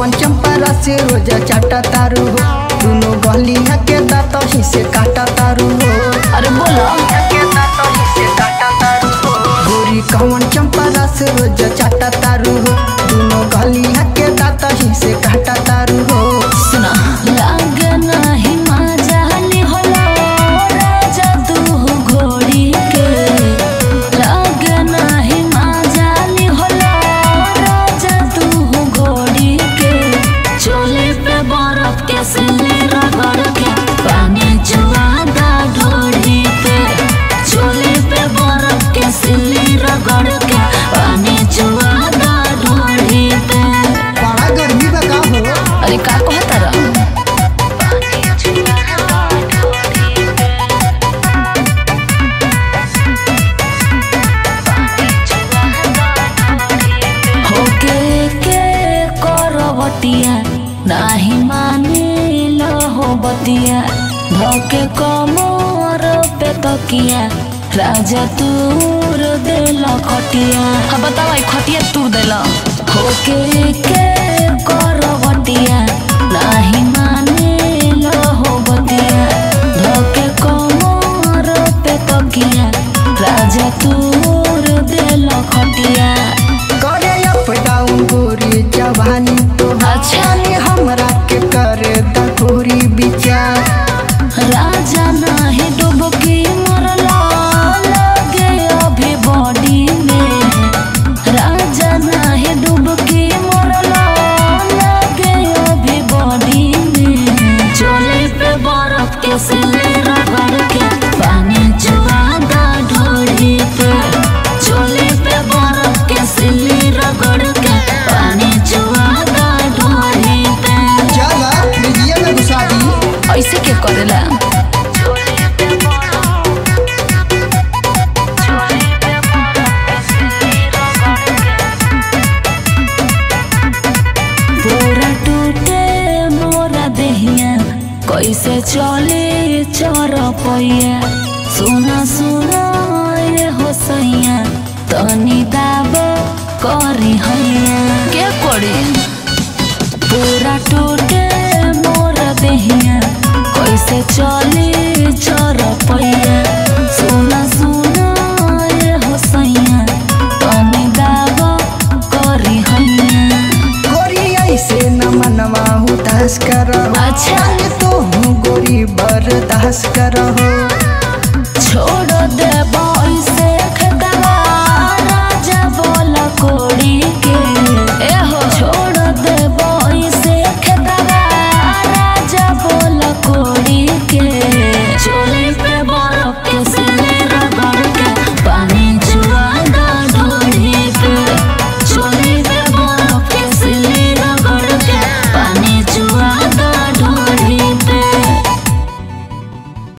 जवन चंपरा से रोजा चाटा तारू हो, दोनों गलिया के दांतों ही से काटा तारू हो। अरे बोलो के दांतों ही से काटा तारू हो, गोरी कवन चंपरा से रोजा चाटा तारू हो, दोनों गलिया के दांतों ही से काटा तारू हो। सुना लागना ही मजा ले होला राजा तू घोड़ी के, लागना ही मजा ले होला राजा तू घोड़ी के। चोले पे बर्फ कैसे रगड़ के पानी चुवादा ढोड़ी पे, चोले पे बर्फ कैसे रगड़ के पानी चुवादा ढोड़ी पे। बड़ा गर्मी बका हो, अरे का कहता रहा नाही माने लहो बतिया, धोके कमर पे तकिया राजा तूर देल खटिया। अब बताओ खटिया तूर देल होके के कर बतिया, नाही माने लहो बतिया, धोके कमर पे तकिया राजा तूर देल खटिया। करे अप डाउन गोरी जवानी जाने हमरा के कर दखोरी विचार, राजा नाही डुबकी मरला लगे अभी बॉडी में, राजा नाही डुबकी मरला लगे अभी बॉडी में। चोले पे बर्फ कैसे रगड़ के पानी चुवादा ढोड़ी पे, चोले पे बर्फ कैसे रगड़ के पानी चुवादा। ऐसे के करेला पूरा टूटे मोरा देहिया, कैसे चले चरपैया, सुना सुना ये हो सैया तनी दाब करी हैया। के करी पूरा टूटे मोरा देहिया, कैसे चले चरपैया, सुना सुना ये हो सैया तनी दाब करी हैया। गोरी ऐसे न मनवा उदास करहो, अच्छा तो हूँ गोरी बर्दाश्त करहो। छोड़ दे ऐसे खदावा राजा बोला कोड़ी के,